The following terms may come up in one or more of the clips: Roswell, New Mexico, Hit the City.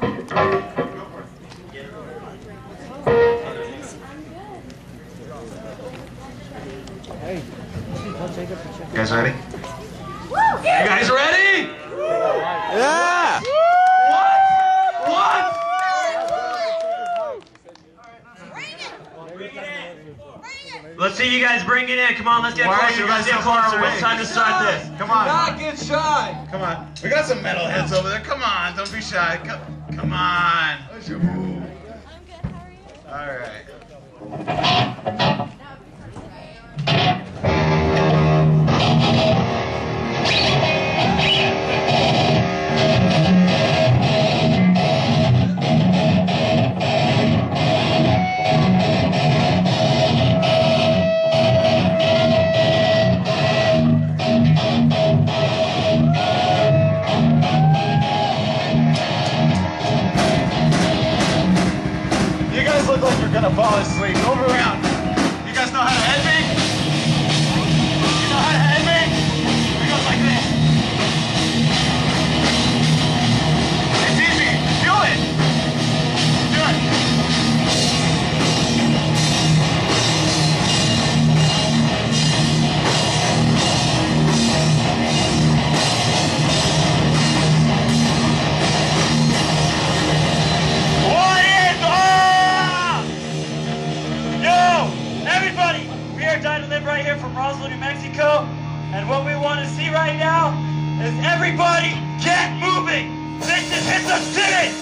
Hey, you guys ready? You guys ready? Yeah! What? What? Let's see you guys bring it in. Come on, let's get closer. Let's get closer. It's time to start this. Come on. Do not get shy. Come on. We got some metalheads over there. Come on. Don't be shy. Come on. I'm good. How are you? All right. Look like you're gonna fall asleep. Move around. You guys know how to head me? You know how to head me? It goes like this. It's easy. Do it. Do it. Right here from Roswell, New Mexico, and what we want to see right now is everybody get moving. This is Hit the City.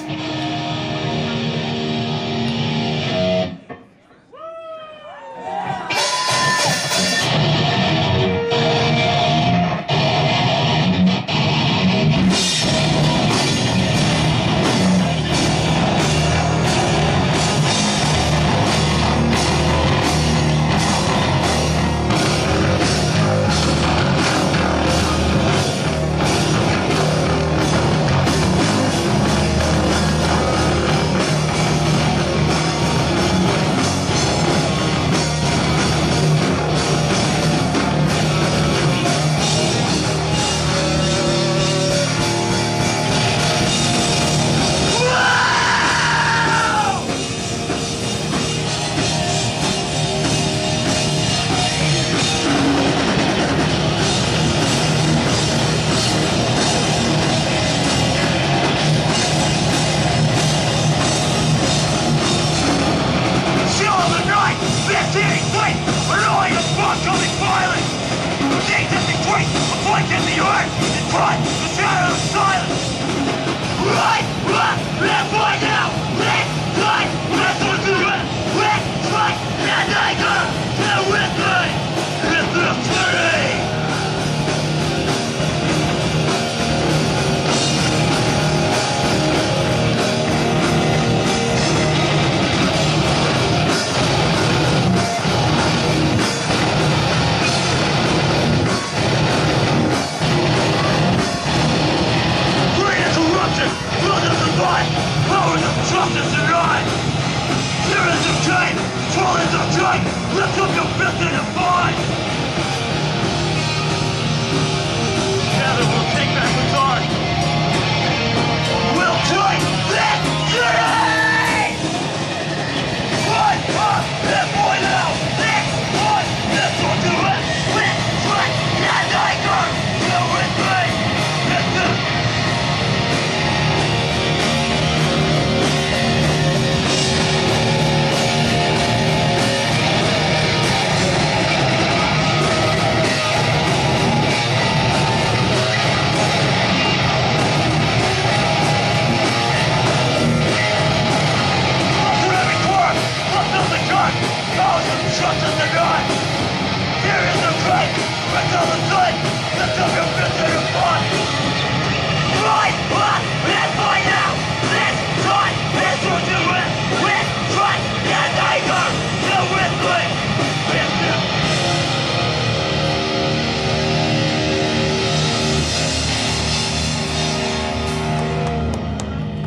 Let's look a fifth and a five! Together we'll take back what's ours! We'll join this city! One up, this one out! This one, this will do it! This one, and I go! Go with me! This is...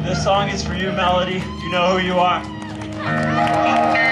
This song is for you, Melody. You know who you are.